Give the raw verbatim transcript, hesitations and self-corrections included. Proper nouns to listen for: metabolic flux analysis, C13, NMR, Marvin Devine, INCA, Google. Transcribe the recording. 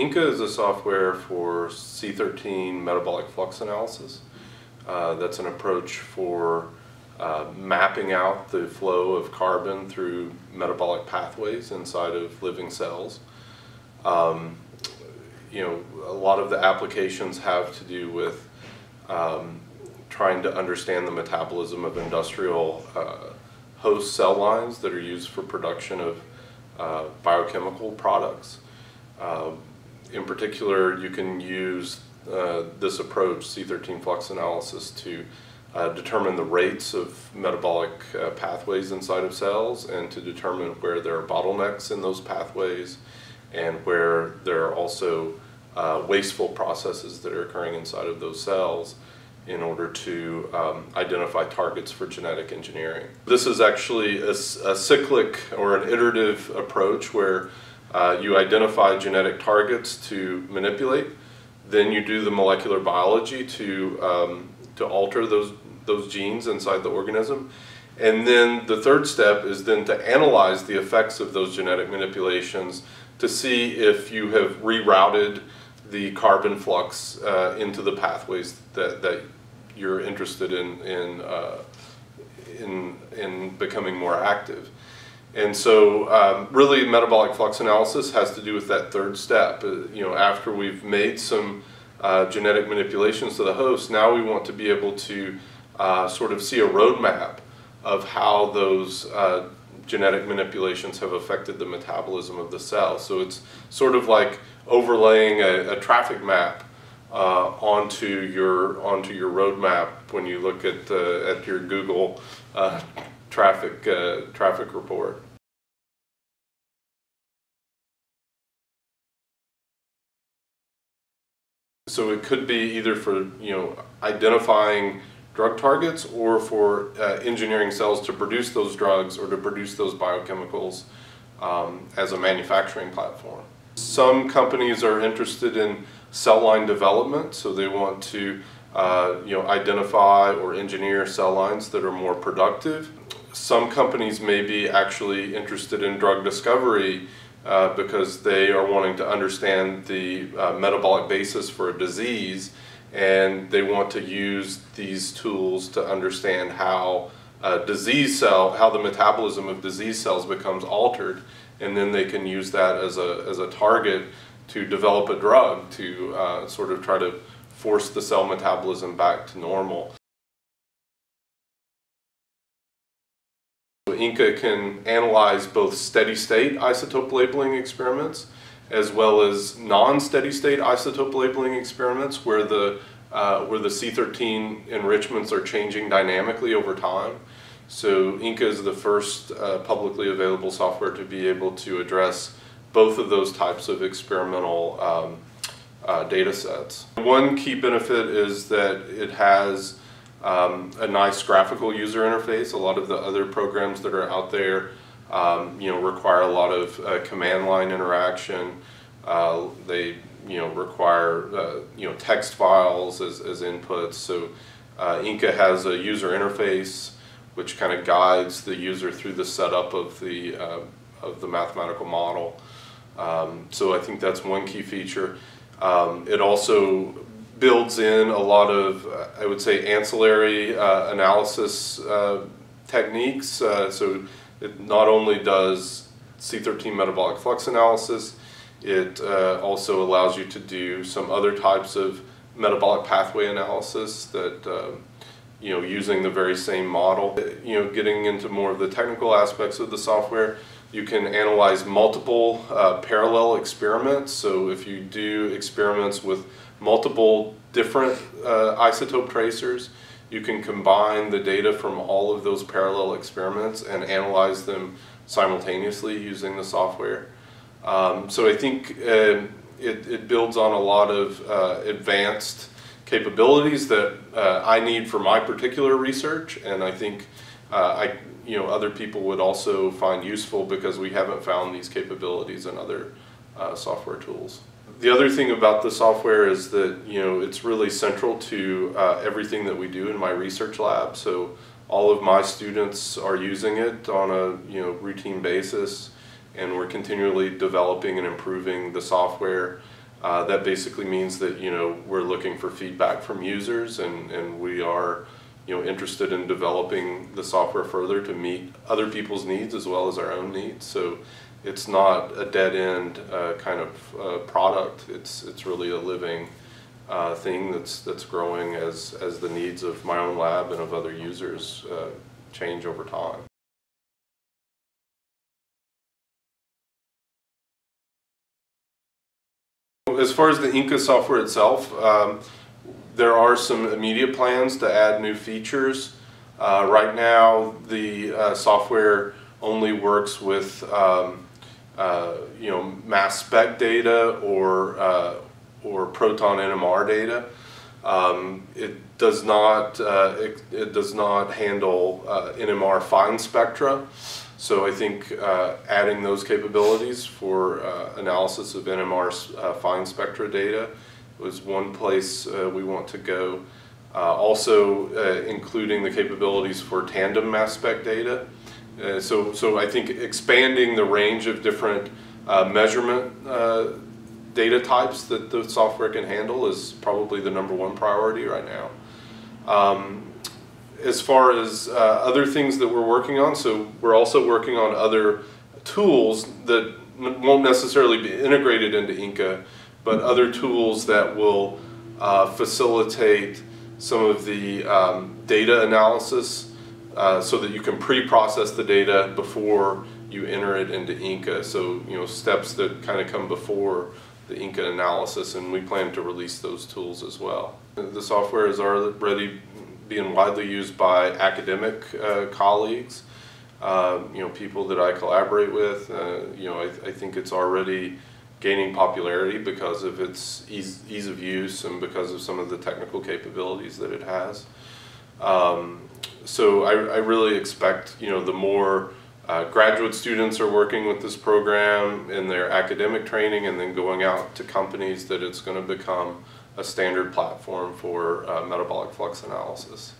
INCA is a software for C thirteen metabolic flux analysis. Uh, that's an approach for uh, mapping out the flow of carbon through metabolic pathways inside of living cells. Um, you know, a lot of the applications have to do with um, trying to understand the metabolism of industrial uh, host cell lines that are used for production of uh, biochemical products. Uh, in particular, you can use uh, this approach, C thirteen flux analysis, to uh, determine the rates of metabolic uh, pathways inside of cells and to determine where there are bottlenecks in those pathways and where there are also uh, wasteful processes that are occurring inside of those cells, in order to um, identify targets for genetic engineering. This is actually a, a cyclic or an iterative approach where uh, you identify genetic targets to manipulate, then you do the molecular biology to, um, to alter those, those genes inside the organism, and then the third step is then to analyze the effects of those genetic manipulations to see if you have rerouted the carbon flux uh, into the pathways that, that you're interested in in, uh, in in becoming more active. And so um, really metabolic flux analysis has to do with that third step. Uh, you know, after we've made some uh, genetic manipulations to the host, now we want to be able to uh, sort of see a roadmap of how those uh, genetic manipulations have affected the metabolism of the cell. So it's sort of like overlaying a, a traffic map uh, onto your onto your roadmap when you look at uh, at your Google uh, traffic uh, traffic report. So it could be either for you know identifying drug targets, or for uh, engineering cells to produce those drugs or to produce those biochemicals um, as a manufacturing platform. Some companies are interested in cell line development, so they want to uh, you know, identify or engineer cell lines that are more productive. Some companies may be actually interested in drug discovery uh, because they are wanting to understand the uh, metabolic basis for a disease, and they want to use these tools to understand how uh, disease cell, how the metabolism of disease cells becomes altered, and then they can use that as a, as a target to develop a drug to uh, sort of try to force the cell metabolism back to normal. So INCA can analyze both steady-state isotope labeling experiments as well as non-steady-state isotope labeling experiments where the, uh, where the C thirteen enrichments are changing dynamically over time. So INCA is the first uh, publicly available software to be able to address both of those types of experimental um, uh, data sets. One key benefit is that it has um, a nice graphical user interface. A lot of the other programs that are out there Um, you know, require a lot of uh, command line interaction. Uh, they, you know, require, uh, you know, text files as, as inputs. So uh, INCA has a user interface which kind of guides the user through the setup of the, uh, of the mathematical model. Um, so I think that's one key feature. Um, it also builds in a lot of, uh, I would say, ancillary uh, analysis uh, techniques. Uh, so it not only does C thirteen metabolic flux analysis, it uh, also allows you to do some other types of metabolic pathway analysis that, uh, you know, using the very same model. You know, getting into more of the technical aspects of the software, you can analyze multiple uh, parallel experiments. So if you do experiments with multiple different uh, isotope tracers, you can combine the data from all of those parallel experiments and analyze them simultaneously using the software. Um, so I think uh, it, it builds on a lot of uh, advanced capabilities that uh, I need for my particular research, and I think uh, I, you know, other people would also find useful because we haven't found these capabilities in other uh, software tools. The other thing about the software is that, you know, it's really central to uh, everything that we do in my research lab. So all of my students are using it on a, you know, routine basis, and we're continually developing and improving the software. Uh, that basically means that, you know, we're looking for feedback from users, and, and we are, you know, interested in developing the software further to meet other people's needs as well as our own needs. So it's not a dead-end uh, kind of uh, product. It's, it's really a living uh, thing that's, that's growing as, as the needs of my own lab and of other users uh, change over time. As far as the INCA software itself, um, there are some immediate plans to add new features. Uh, right now, the uh, software only works with um, uh, you know, mass spec data or uh, or proton N M R data. Um, it does not uh, it, it does not handle uh, N M R fine spectra. So I think uh, adding those capabilities for uh, analysis of N M R uh, fine spectra data was one place uh, we want to go. Uh, also uh, including the capabilities for tandem mass spec data. Uh, so, so I think expanding the range of different uh, measurement uh, data types that the software can handle is probably the number one priority right now. Um, As far as uh, other things that we're working on, so we're also working on other tools that won't necessarily be integrated into INCA, but other tools that will uh, facilitate some of the um, data analysis uh, so that you can pre-process the data before you enter it into INCA. So, you know, steps that kind of come before the INCA analysis, and we plan to release those tools as well. The software is already being widely used by academic uh, colleagues, uh, you know, people that I collaborate with. Uh, you know, I, th I think it's already gaining popularity because of its ease, ease of use and because of some of the technical capabilities that it has. Um, so I, I really expect, you know, the more uh, graduate students are working with this program in their academic training and then going out to companies, that it's going to become a standard platform for uh, metabolic flux analysis.